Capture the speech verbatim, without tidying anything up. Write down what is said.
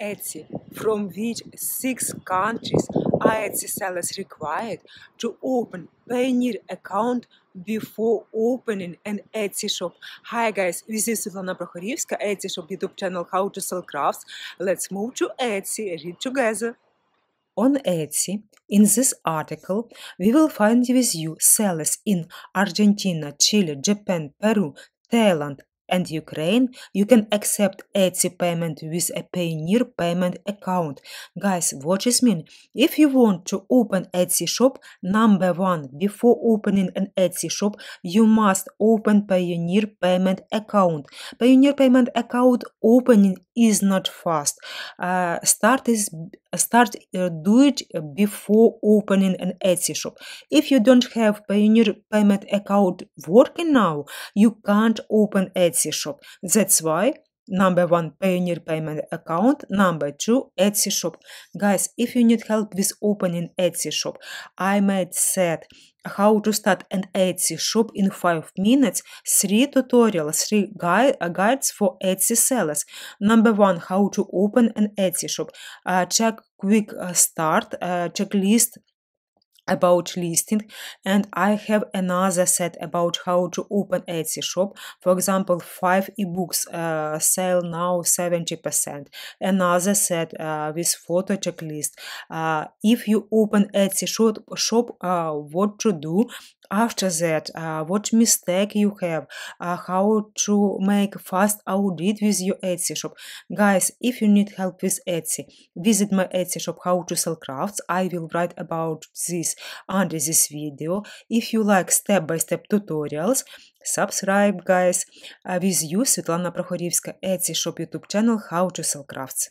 Etsy, from which six countries are Etsy sellers required to open Payoneer account before opening an Etsy shop. Hi guys, this is Svitlana Prokhorivska, Etsy shop YouTube channel How to Sell Crafts. Let's move to Etsy, read together. On Etsy, in this article, we will find with you sellers in Argentina, Chile, Japan, Peru, Thailand, and Ukraine. You can accept Etsy payment with a Payoneer payment account. Guys, what does this mean? If you want to open Etsy shop, number one, before opening an Etsy shop, you must open Payoneer payment account. Payoneer payment account opening is not fast. Uh, start is start uh, do it before opening an Etsy shop. If you don't have Payoneer payment account working now, you can't open Etsy shop. That's why number one, Payoneer payment account, number two, Etsy shop. Guys, if you need help with opening Etsy shop, I made set how to start an Etsy shop in five minutes, three tutorials, three guide, uh, guides for Etsy sellers. Number one, how to open an Etsy shop, uh, check quick uh, start, uh, checklist about listing, and I have another set about how to open Etsy shop. For example, five ebooks uh, sell now seventy percent. Another set uh, with photo checklist. Uh, if you open Etsy shop, shop uh, what to do after that, uh, what mistake you have, uh, how to make fast audit with your Etsy shop. Guys, if you need help with Etsy, visit my Etsy shop How to Sell Crafts. I will write about this under this video. If you like step-by-step tutorials, subscribe, guys. Uh, with you, Svitlana Prokhorivska, Etsy shop YouTube channel How to Sell Crafts.